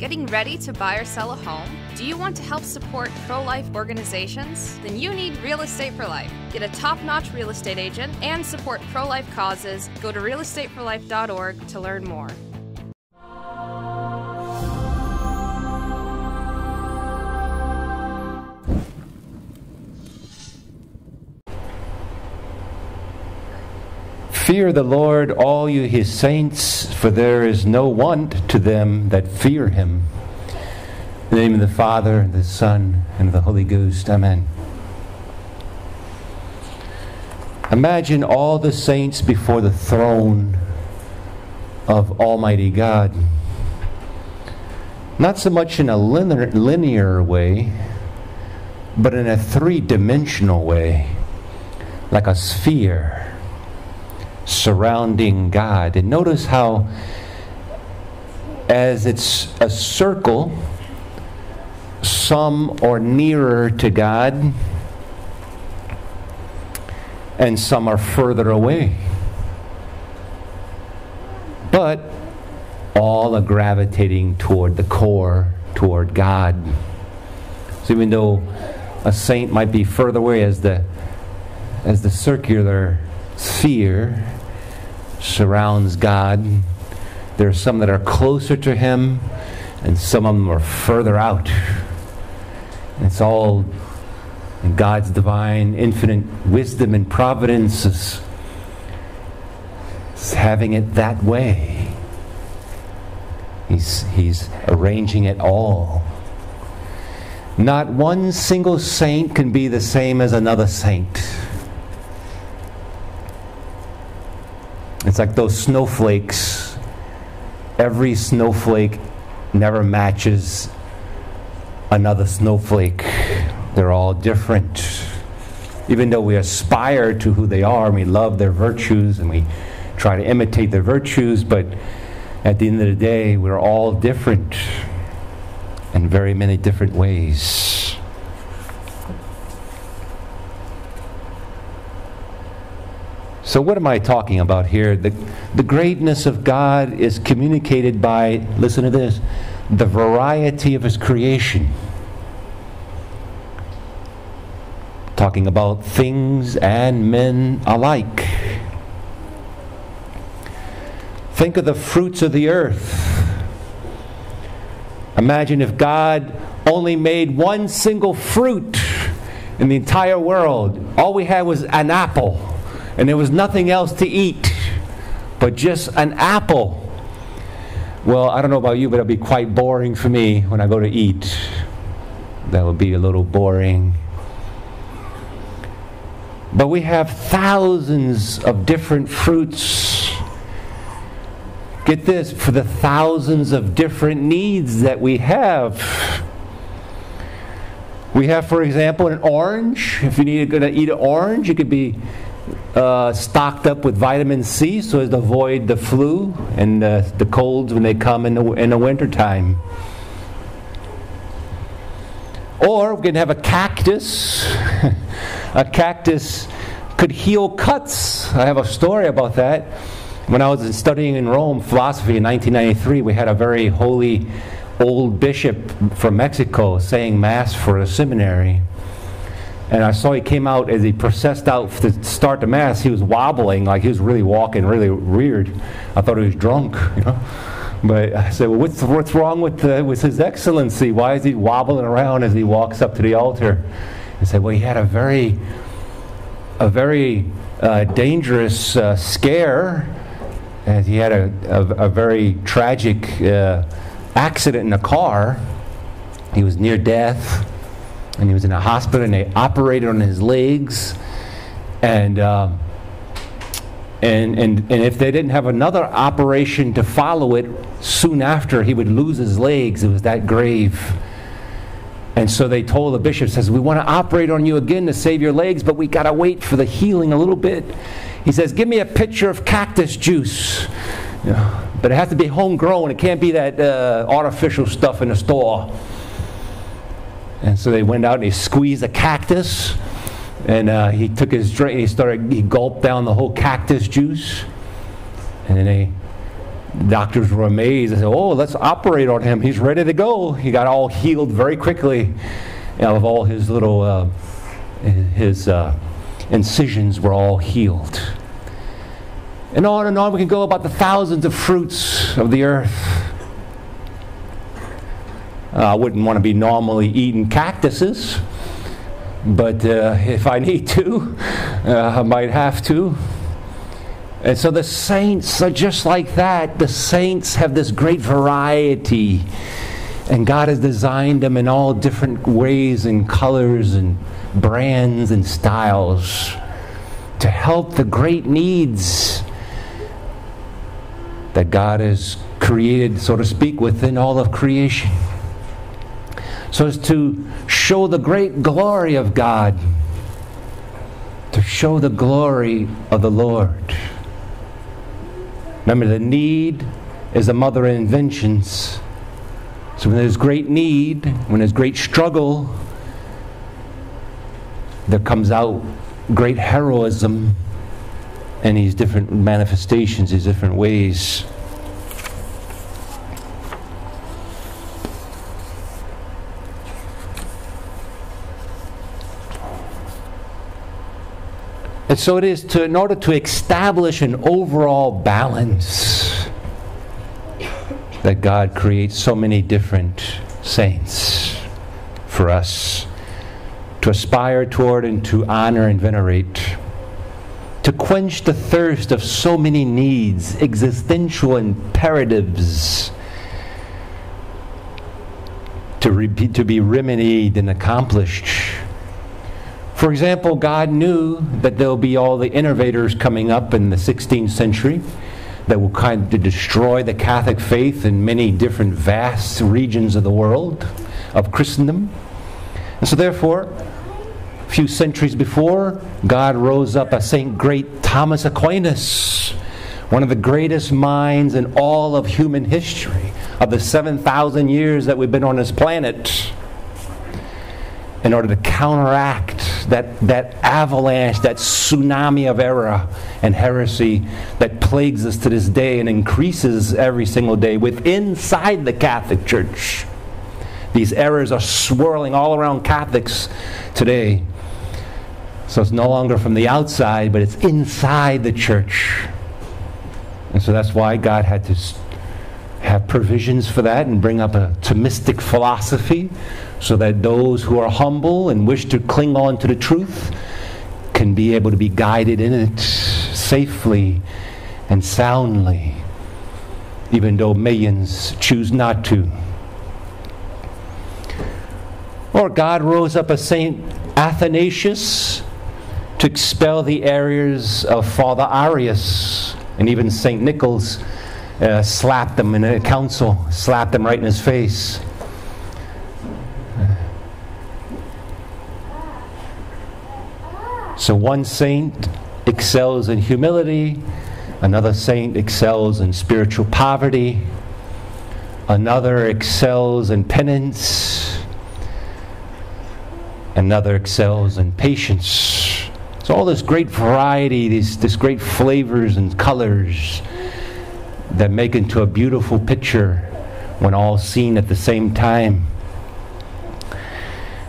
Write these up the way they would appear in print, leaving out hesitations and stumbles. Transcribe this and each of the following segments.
Getting ready to buy or sell a home? Do you want to help support pro-life organizations? Then you need Real Estate for Life. Get a top-notch real estate agent and support pro-life causes. Go to realestateforlife.org to learn more. Fear the Lord, all you his saints, for there is no want to them that fear him. In the name of the Father, and the Son, and of the Holy Ghost. Amen. Imagine all the saints before the throne of Almighty God. Not so much in a linear way, but in a three-dimensional way, like a sphere surrounding God. And notice how, as it's a circle, some are nearer to God and some are further away. But all are gravitating toward the core, toward God. So even though a saint might be further away as the circular sphere surrounds God, there are some that are closer to him and some of them are further out. It's all in God's divine infinite wisdom and providence is having it that way. He's arranging it all. Not one single saint can be the same as another saint. It's like those snowflakes. Every snowflake never matches another snowflake. They're all different. Even though we aspire to who they are, and we love their virtues, and we try to imitate their virtues, but at the end of the day, we're all different in very many different ways. So what am I talking about here? The greatness of God is communicated by, listen to this, the variety of his creation. Talking about things and men alike. Think of the fruits of the earth. Imagine if God only made one single fruit in the entire world. All we had was an apple. And there was nothing else to eat but just an apple. Well, I don't know about you, but it'll be quite boring for me when I go to eat. That would be a little boring. But we have thousands of different fruits. Get this, for the thousands of different needs that we have. We have, for example, an orange. If you need to eat an orange, it could be stocked up with vitamin C so as to avoid the flu and the colds when they come in the wintertime. Or we can have a cactus. A cactus could heal cuts. I have a story about that. When I was studying in Rome philosophy in 1993, we had a very holy old bishop from Mexico saying Mass for a seminary. And I saw he came out, as he processed out to start the Mass, he was wobbling, like he was really walking really weird. I thought he was drunk, you know. But I said, well, what's wrong with His Excellency? Why is he wobbling around as he walks up to the altar? I said, well, he had a very dangerous scare. And he had a very tragic accident in a car. He was near death. And he was in a hospital, and they operated on his legs. And if they didn't have another operation to follow it, soon after, he would lose his legs. It was that grave. And so they told the bishop, says, we want to operate on you again to save your legs, but we got to wait for the healing a little bit. He says, give me a pitcher of cactus juice. You know, but it has to be homegrown. It can't be that artificial stuff in the store. And so they went out and they squeezed a cactus, and he took his drink and he gulped down the whole cactus juice, and then Doctors were amazed. They said, oh, let's operate on him. He's ready to go. He got all healed very quickly of all his little, his incisions were all healed. And on we can go about the thousands of fruits of the earth. I wouldn't want to be normally eating cactuses, but if I need to, I might have to. And so the saints are just like that. The saints have this great variety. And God has designed them in all different ways and colors and brands and styles to help the great needs that God has created, so to speak, within all of creation. So as to show the great glory of God, to show the glory of the Lord. Remember, the need is the mother of inventions. So when there's great need, when there's great struggle, there comes out great heroism in these different manifestations, these different ways. And so it is to, in order to establish an overall balance, that God creates so many different saints for us to aspire toward and to honor and venerate, to quench the thirst of so many needs, existential imperatives, to be remedied and accomplished. For example, God knew that there will be all the innovators coming up in the 16th century that will kind of destroy the Catholic faith in many different vast regions of the world, of Christendom. And so therefore, a few centuries before, God rose up a Saint Great Thomas Aquinas, one of the greatest minds in all of human history, of the 7,000 years that we've been on this planet, in order to counteract that avalanche, that tsunami of error and heresy that plagues us to this day and increases every single day inside the Catholic Church. These errors are swirling all around Catholics today. So it's no longer from the outside, but it's inside the Church. And so that's why God had to have provisions for that and bring up a Thomistic philosophy, so that those who are humble and wish to cling on to the truth can be able to be guided in it safely and soundly, even though millions choose not to. Or God rose up a Saint Athanasius to expel the errors of Father Arius, and even Saint Nicholas slapped them in a council, slapped them right in his face. So one saint excels in humility, another saint excels in spiritual poverty, another excels in penance, another excels in patience. So all this great variety, this great flavors and colors that make into a beautiful picture when all seen at the same time.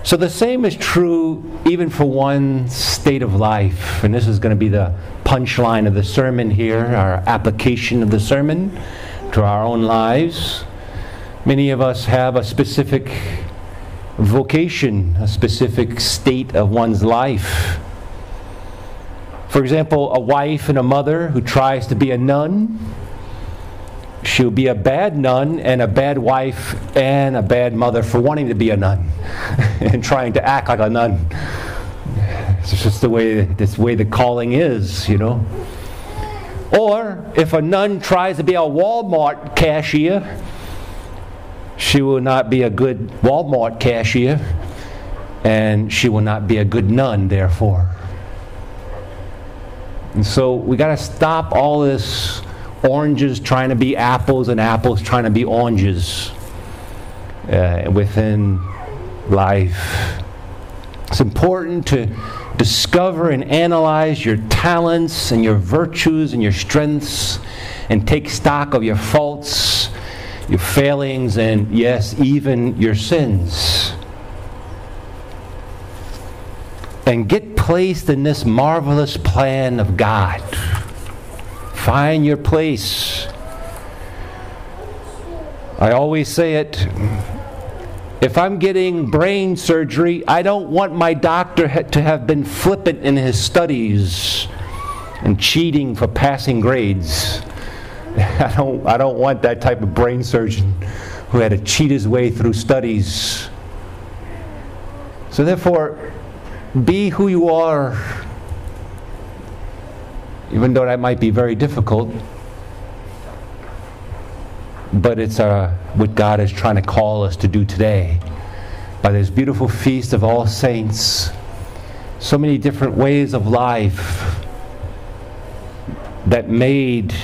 So the same is true even for one state of life. And this is going to be the punchline of the sermon here, our application of the sermon to our own lives. Many of us have a specific vocation, a specific state of one's life. For example, a wife and a mother who tries to be a nun, she'll be a bad nun and a bad wife and a bad mother for wanting to be a nun and trying to act like a nun. It's just the way the calling is, you know. Or if a nun tries to be a Walmart cashier, she will not be a good Walmart cashier, and she will not be a good nun, therefore. And so we got to stop all this oranges trying to be apples and apples trying to be oranges within life. It's important to discover and analyze your talents and your virtues and your strengths and take stock of your faults, your failings, and yes, even your sins. And get placed in this marvelous plan of God. Find your place. I always say it. If I'm getting brain surgery, I don't want my doctor to have been flippant in his studies and cheating for passing grades. I don't want that type of brain surgeon who had to cheat his way through studies. So therefore, be who you are. Even though that might be very difficult, but it's what God is trying to call us to do today. By this beautiful feast of All Saints, so many different ways of life that made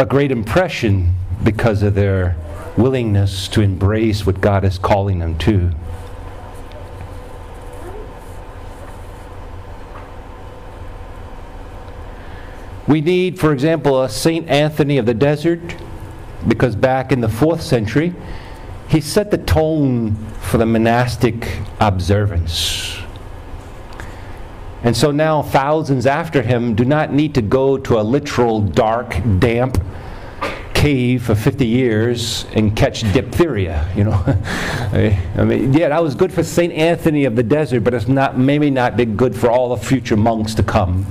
a great impression because of their willingness to embrace what God is calling them to. We need, for example, a Saint Anthony of the Desert, because back in the 4th century, he set the tone for the monastic observance. And so now thousands after him do not need to go to a literal dark, damp cave for 50 years and catch diphtheria, you know. I mean, yeah, that was good for Saint Anthony of the Desert, but it's not, maybe not be good for all the future monks to come.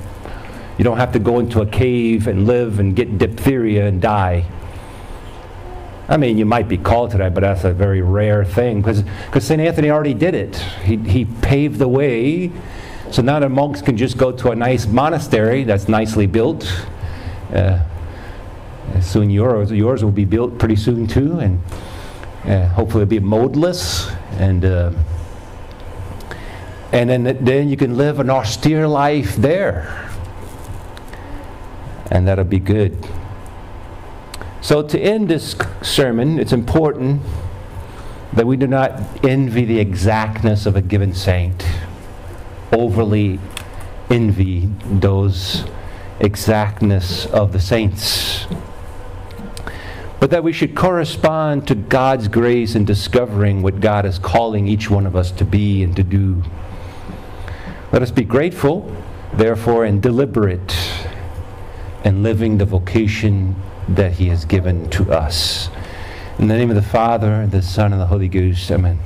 You don't have to go into a cave and live and get diphtheria and die. I mean, you might be called to that, but that's a very rare thing, because St. Anthony already did it. He paved the way, so now the monks can just go to a nice monastery that's nicely built. Soon yours will be built pretty soon too, and hopefully it'll be modeless, and then you can live an austere life there. And that'll be good. So to end this sermon, it's important that we do not envy the exactness of a given saint, overly envy those exactness of the saints, but that we should correspond to God's grace in discovering what God is calling each one of us to be and to do. Let us be grateful, therefore, and deliberate and living the vocation that He has given to us. In the name of the Father, and the Son, and the Holy Ghost. Amen.